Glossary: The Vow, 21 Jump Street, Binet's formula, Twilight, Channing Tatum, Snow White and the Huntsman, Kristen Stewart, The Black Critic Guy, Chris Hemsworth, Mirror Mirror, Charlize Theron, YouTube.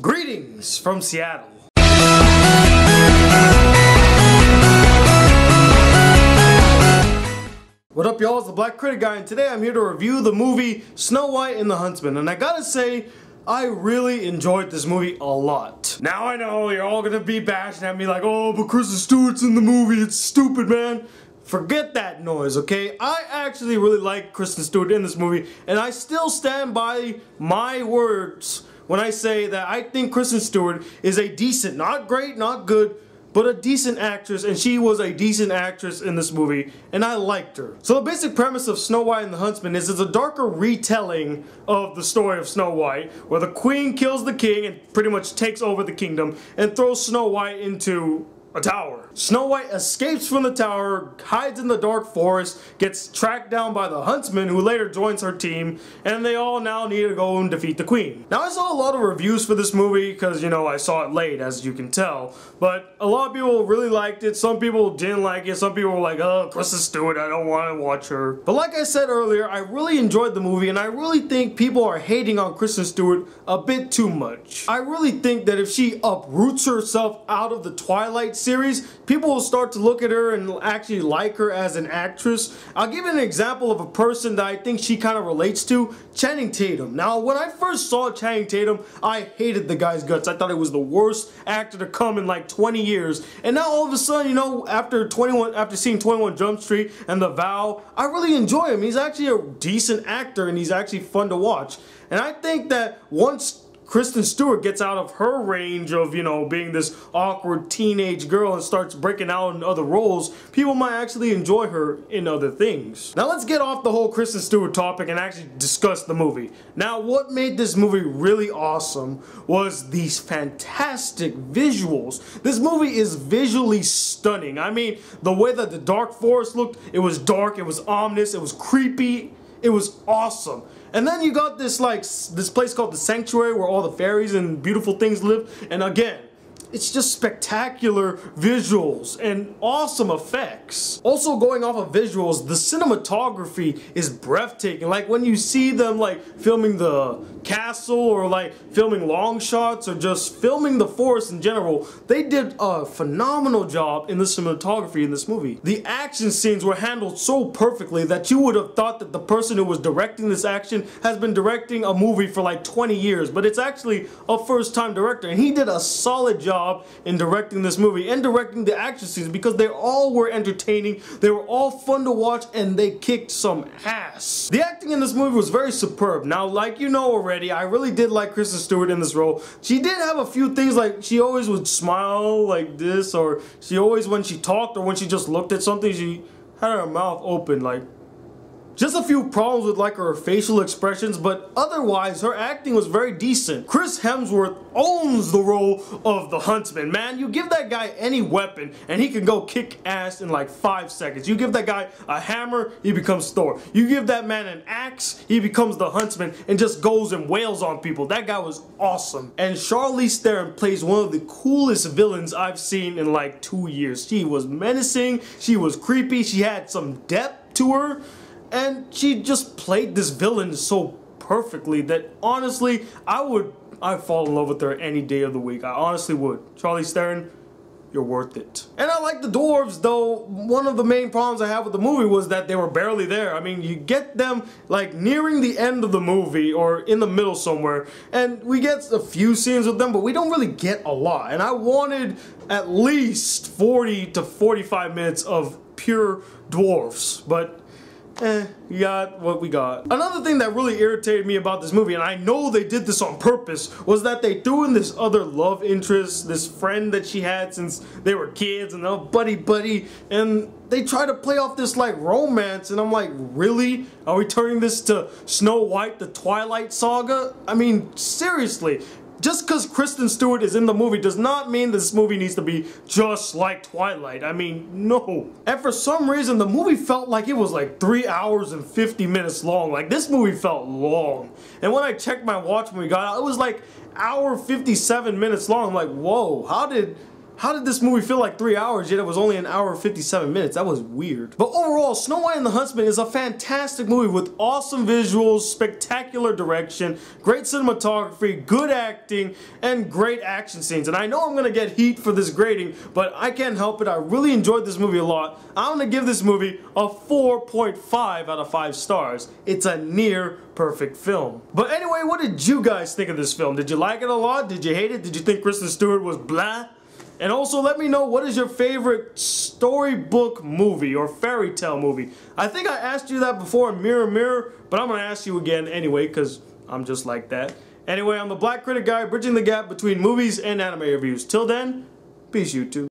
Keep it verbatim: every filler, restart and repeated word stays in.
Greetings from Seattle. What up, y'all? It's The Black Critic Guy, and today I'm here to review the movie Snow White and the Huntsman. And I gotta say, I really enjoyed this movie a lot. Now I know you're all gonna be bashing at me like, oh, but Kristen Stewart's in the movie, it's stupid, man. Forget that noise, okay? I actually really like Kristen Stewart in this movie, and I still stand by my words when I say that I think Kristen Stewart is a decent, not great, not good, but a decent actress, and she was a decent actress in this movie, and I liked her. So the basic premise of Snow White and the Huntsman is it's a darker retelling of the story of Snow White, where the queen kills the king and pretty much takes over the kingdom and throws Snow White into a tower. Snow White escapes from the tower, hides in the dark forest, gets tracked down by the huntsman, who later joins her team, and they all now need to go and defeat the queen. Now, I saw a lot of reviews for this movie because, you know, I saw it late, as you can tell, but a lot of people really liked it. Some people didn't like it. Some people were like, oh, Kristen Stewart, I don't want to watch her. But like I said earlier, I really enjoyed the movie, and I really think people are hating on Kristen Stewart a bit too much. I really think that if she uproots herself out of the Twilight series, people will start to look at her and actually like her as an actress. I'll give you an example of a person that I think she kind of relates to, Channing Tatum. Now, when I first saw Channing Tatum, I hated the guy's guts. I thought it was the worst actor to come in like twenty years. And now all of a sudden, you know, after twenty-one, after seeing twenty-one Jump Street and The Vow, I really enjoy him. He's actually a decent actor, and he's actually fun to watch. And I think that once Kristen Stewart gets out of her range of, you know, being this awkward teenage girl and starts breaking out in other roles, people might actually enjoy her in other things. Now let's get off the whole Kristen Stewart topic and actually discuss the movie. Now, what made this movie really awesome was these fantastic visuals. This movie is visually stunning. I mean, the way that the dark forest looked, it was dark, it was ominous, it was creepy, it was awesome. And then you got this like this place called the Sanctuary, where all the fairies and beautiful things live. And again, it's just spectacular visuals and awesome effects. Also, going off of visuals, the cinematography is breathtaking. Like when you see them like filming the castle, or like filming long shots, or just filming the forest in general, they did a phenomenal job in the cinematography in this movie. The action scenes were handled so perfectly that you would have thought that the person who was directing this action has been directing a movie for like twenty years, but it's actually a first-time director, and he did a solid job in directing this movie and directing the action scenes, because they all were entertaining, they were all fun to watch, and they kicked some ass. The acting in this movie was very superb. Now, like you know already, I really did like Kristen Stewart in this role. She did have a few things, like she always would smile like this, or she always, when she talked or when she just looked at something, she had her mouth open, like just a few problems with like her facial expressions, but otherwise her acting was very decent. Chris Hemsworth owns the role of the huntsman, man. You give that guy any weapon and he can go kick ass in like five seconds. You give that guy a hammer, he becomes Thor. You give that man an axe, he becomes the huntsman and just goes and wails on people. That guy was awesome. And Charlize Theron plays one of the coolest villains I've seen in like two years. She was menacing, she was creepy, she had some depth to her. And she just played this villain so perfectly that honestly, I would, I'd fall in love with her any day of the week. I honestly would. Charlize Theron, you're worth it. And I like the dwarves, though. One of the main problems I have with the movie was that they were barely there. I mean, you get them like nearing the end of the movie or in the middle somewhere, and we get a few scenes with them, but we don't really get a lot. And I wanted at least forty to forty-five minutes of pure dwarves, but eh, we got what we got. Another thing that really irritated me about this movie, and I know they did this on purpose, was that they threw in this other love interest, this friend that she had since they were kids, and they're buddy-buddy, and they try to play off this like romance, and I'm like, really? Are we turning this to Snow White, the Twilight Saga? I mean, seriously. Just because Kristen Stewart is in the movie does not mean this movie needs to be just like Twilight. I mean, no. And for some reason, the movie felt like it was like three hours and fifty minutes long. Like, this movie felt long. And when I checked my watch when we got out, it was like hour fifty-seven minutes long. I'm like, whoa, how did... How did this movie feel like three hours, yet it was only an hour and fifty-seven minutes? That was weird. But overall, Snow White and the Huntsman is a fantastic movie with awesome visuals, spectacular direction, great cinematography, good acting, and great action scenes. And I know I'm gonna get heat for this grading, but I can't help it. I really enjoyed this movie a lot. I'm gonna give this movie a four point five out of five stars. It's a near perfect film. But anyway, what did you guys think of this film? Did you like it a lot? Did you hate it? Did you think Kristen Stewart was blah? And also let me know, what is your favorite storybook movie or fairy tale movie? I think I asked you that before in Mirror Mirror, but I'm going to ask you again anyway because I'm just like that. Anyway, I'm the Black Critic Guy, bridging the gap between movies and anime reviews. Till then, peace YouTube.